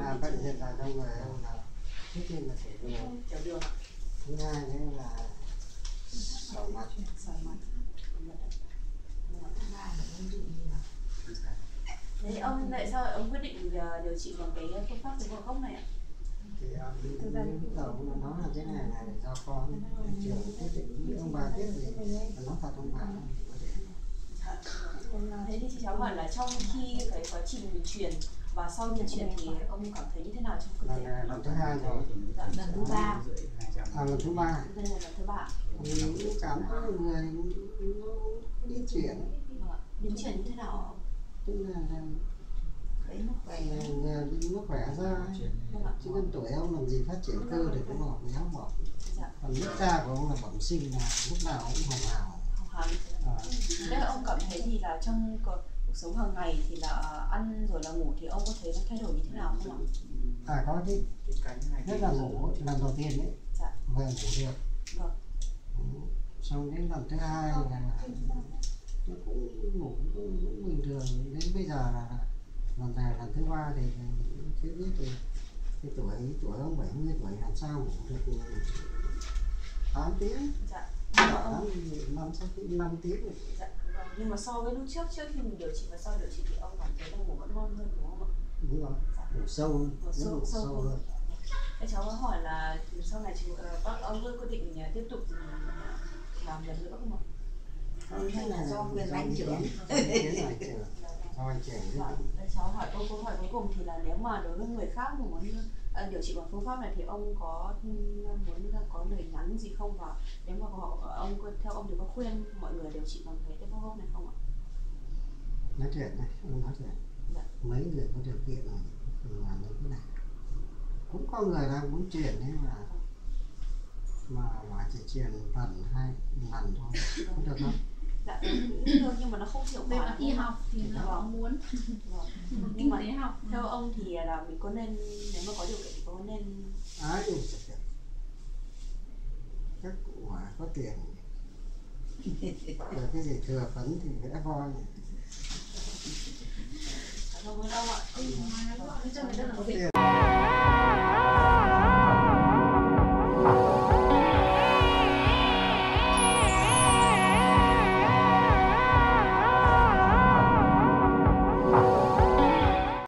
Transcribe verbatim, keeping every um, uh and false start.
à, bệnh hiện tại trong người em là trước tiên là tiểu đường, tiểu đường. Thứ hai nữa là sỏi mặt, sỏi mặt. Đấy, ông tại sao ông quyết định điều trị bằng cái phương pháp tế bào gốc này ạ? Thì thực ra lúc đầu nó nói là cái này là do con trường quyết định, ông bà biết gì nó thật ông bà. Thế thì chị cháu hỏi là trong khi cái quá trình mình truyền và sau mình truyền thì ông cảm thấy như thế nào trong cơ thể? Lần thứ hai rồi. Lần thứ ba. À, lần thứ ba. Đây là lần thứ ba. Cảm thấy người đi chuyển. Đi chuyển như thế nào? Tức là nó khỏe ra, chứ năm tuổi ông làm gì phát triển cơ được, nó bỏng méo bỏng. Còn nước da của ông là bẩm sinh, là lúc nào cũng hồng hào. Nếu ông cảm thấy thì là trong cuộc sống hàng ngày thì là ăn rồi là ngủ thì ông có thấy nó thay đổi như thế nào không ạ? À có chứ, nhất là ngủ lần đầu tiên đấy, về ngủ được. Xong đến lần thứ hai là nó cũng ngủ cũng bình thường, đến bây giờ là lần này lần thứ ba thì chưa biết thì cái tuổi tuổi ông bảy mươi tuổi làm sao ngủ được tám tiếng. Dạ. năm tiếng. Dạ. Nhưng mà so với lúc trước trước khi mình điều trị và sau điều trị thì ông cảm thấy là ngủ vẫn ngon hơn đúng không ạ? Đúng rồi. Dạ. Ngủ sâu hơn. Ngủ sâu, ngủ sâu, sâu hơn. hơn. Thế cháu có hỏi là sau này chú bác ông quyết định tiếp tục làm lần nữa không ạ? Không, thế là do quyền anh trưởng. Cháu hỏi câu câu hỏi cuối cùng thì là nếu mà đối với người khác mà muốn điều trị bằng phương pháp này thì ông có muốn có lời nhắn gì không, và nếu mà họ, ông theo ông thì có khuyên mọi người điều trị bằng cái tế bào gốc này không ạ? Nói chuyện này, ông nói chuyện. Dạ. Mấy người có điều kiện này là như thế này. Cũng có người đang muốn chuyển nhưng mà mà mà chỉ truyền lần hai lần thôi, không được không? Dạ, được, nhưng mà nó không hiệu quả. Y học thì là ông muốn. Nhưng mà học theo ông thì là mình có nên, nếu mà có điều kiện thì có nên à, đúng. Các cụ hỏi có tiền rồi cái gì thừa phấn thì vẽ voi. Cảm ơn ông ạ.